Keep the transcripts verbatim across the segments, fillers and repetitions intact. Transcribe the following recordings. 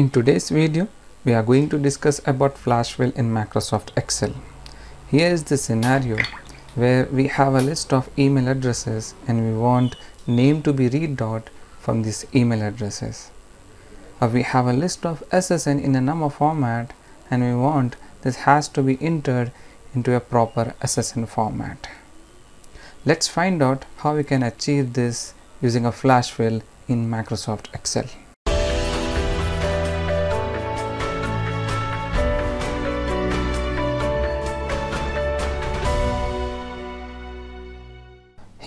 In today's video, we are going to discuss about Flash Fill in Microsoft Excel. Here is the scenario where we have a list of email addresses and we want name to be read out from these email addresses. Or we have a list of S S N in a number format and we want this has to be entered into a proper S S N format. Let's find out how we can achieve this using a Flash Fill in Microsoft Excel.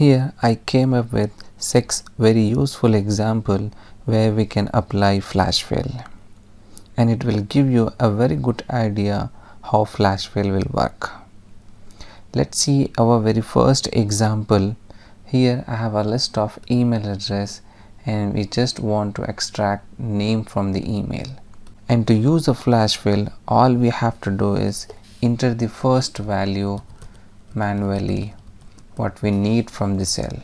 Here I came up with six very useful examples where we can apply Flash Fill, and it will give you a very good idea how Flash Fill will work. Let's see our very first example. Here I have a list of email address and we just want to extract name from the email. And to use a Flash Fill, all we have to do is enter the first value manually what we need from the cell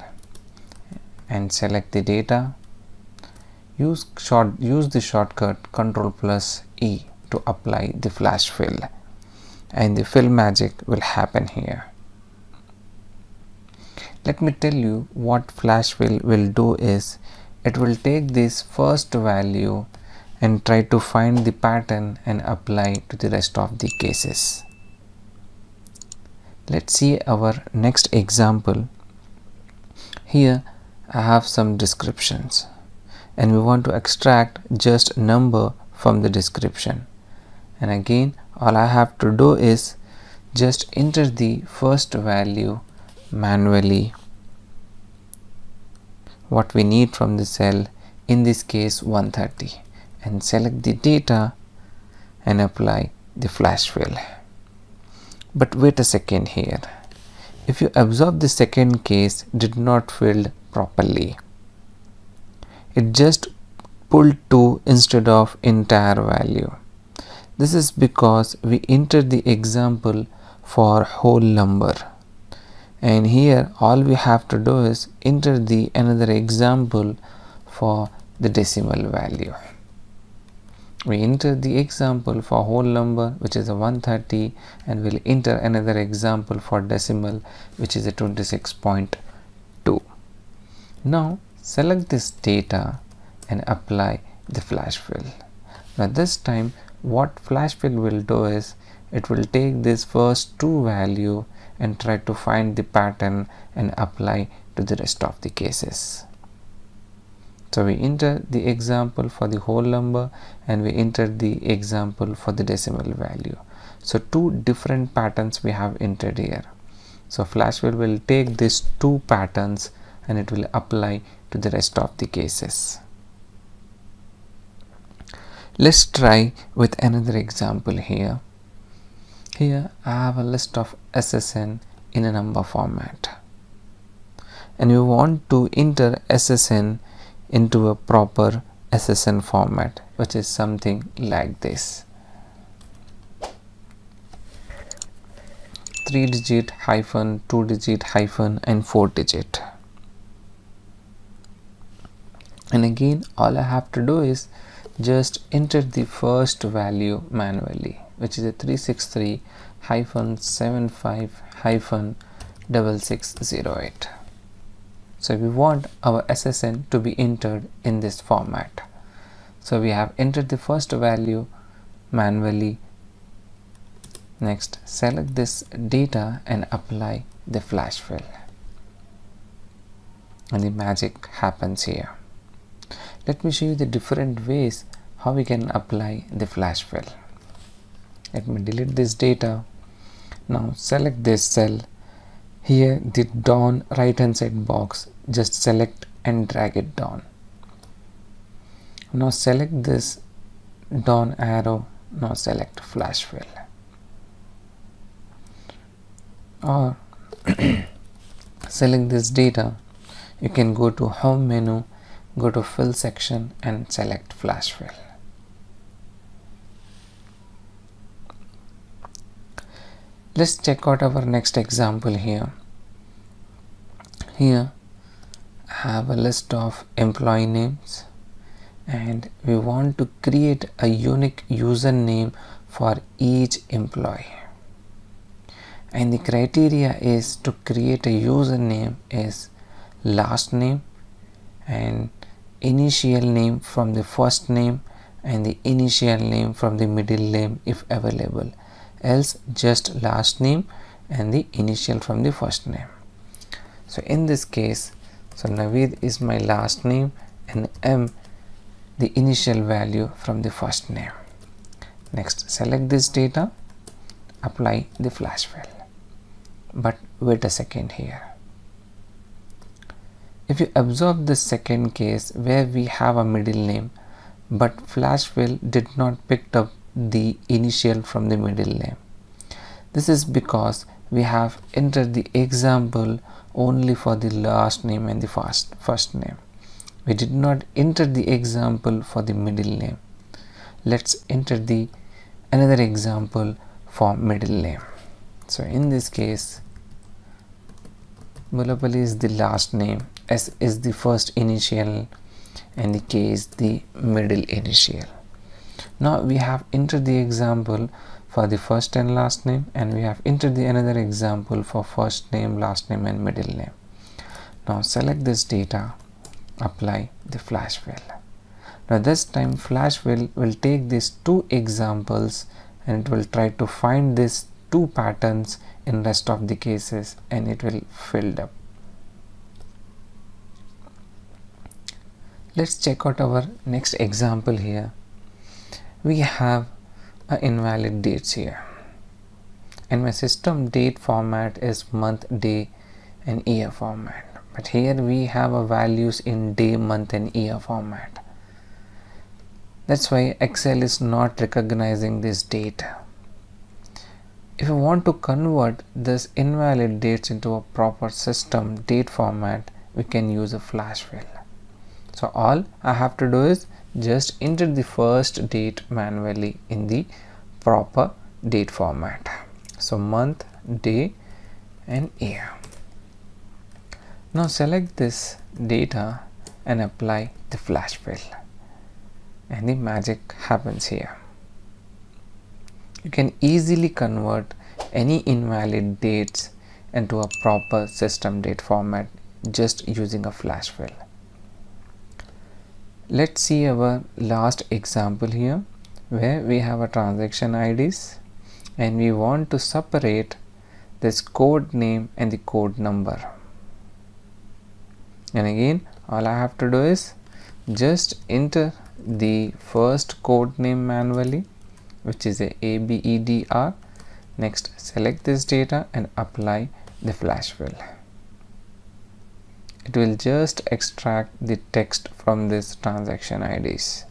and select the data. Use, short, use the shortcut Ctrl plus E to apply the Flash Fill, and the fill magic will happen here. Let me tell you what Flash Fill will do is it will take this first value and try to find the pattern and apply to the rest of the cases. Let's see our next example. Here I have some descriptions and we want to extract just number from the description, and again all I have to do is just enter the first value manually what we need from the cell, in this case one thirty, and select the data and apply the Flash Fill. But wait a second here. If you observe, the second case did not fill properly. It just pulled two instead of entire value. This is because we entered the example for whole number. And here all we have to do is enter the another example for the decimal value. We enter the example for whole number, which is a one thirty, and we'll enter another example for decimal, which is a twenty-six point two. Now select this data and apply the Flash Fill. Now this time what Flash Fill will do is it will take this first two value and try to find the pattern and apply to the rest of the cases. So we enter the example for the whole number and we enter the example for the decimal value. So two different patterns we have entered here. So Flash Fill will take these two patterns and it will apply to the rest of the cases. Let's try with another example here. Here I have a list of S S N in a number format. And we want to enter S S N into a proper S S N format, which is something like this: three digit hyphen, two digit hyphen, and four digit. And again all I have to do is just enter the first value manually, which is a three six three hyphen seven five hyphen six six zero eight. So we want our S S N to be entered in this format. So we have entered the first value manually. Next, select this data and apply the Flash Fill. And the magic happens here. Let me show you the different ways how we can apply the Flash Fill. Let me delete this data. Now select this cell. Here the down right hand side box, just select and drag it down. Now select this down arrow, now select Flash Fill. Or select this data, you can go to home menu, go to fill section and select Flash Fill. Let's check out our next example here. Here I have a list of employee names and we want to create a unique username for each employee, and the criteria is to create a username is last name and initial name from the first name and the initial name from the middle name if available, else just last name and the initial from the first name. So in this case, so Navid is my last name and M the initial value from the first name. Next, select this data, apply the flash fill. But wait a second here. If you observe the second case where we have a middle name, but flash fill did not pick up the initial from the middle name. This is because we have entered the example only for the last name and the first, first name. We did not enter the example for the middle name. Let's enter the another example for middle name. So in this case, Mulapalli is the last name, S is the first initial, and the K is the middle initial. Now we have entered the example for the first and last name, and we have entered the another example for first name, last name, and middle name. Now select this data, apply the flash fill. Now this time flash fill will take these two examples and it will try to find these two patterns in rest of the cases, and it will fill up. Let's check out our next example here. We have Uh, invalid dates here, and my system date format is month, day, and year format, but here we have a values in day, month, and year format. That's why Excel is not recognizing this data. If you want to convert this invalid dates into a proper system date format, we can use a flash fill. So all I have to do is just enter the first date manually in the proper date format. So month, day, and year. Now select this data and apply the flash fill, and the magic happens here. You can easily convert any invalid dates into a proper system date format just using a flash fill. Let's see our last example here, where we have a transaction I Ds and we want to separate this code name and the code number. And again, all I have to do is just enter the first code name manually, which is a ABEDR. Next, select this data and apply the flash fill. It will just extract the text from this transaction I Ds,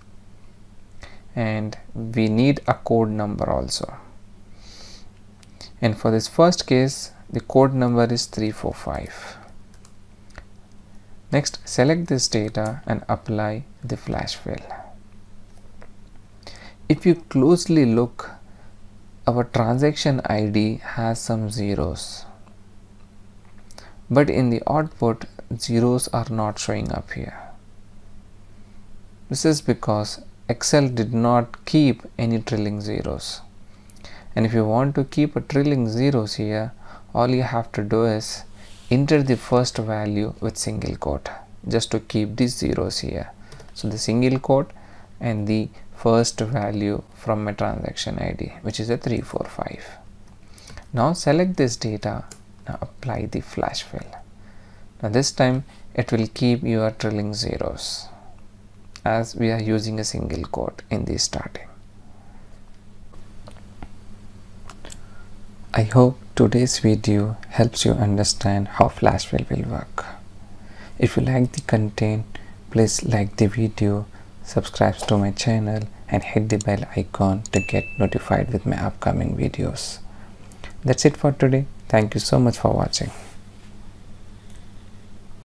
and we need a code number also, and for this first case the code number is three four five. Next, select this data and apply the flash fill. If you closely look, our transaction I D has some zeros, but in the output zeros are not showing up here. This is because Excel did not keep any trailing zeros, and if you want to keep a trailing zeros here, all you have to do is enter the first value with single quote just to keep these zeros here. So the single quote and the first value from my transaction I D, which is a three four five. Now select this data, now apply the flash fill. Now this time it will keep your trailing zeros as we are using a single quote in the starting. I hope today's video helps you understand how flash fill will work. If you like the content, please like the video, subscribe to my channel, and hit the bell icon to get notified with my upcoming videos. That's it for today. Thank you so much for watching.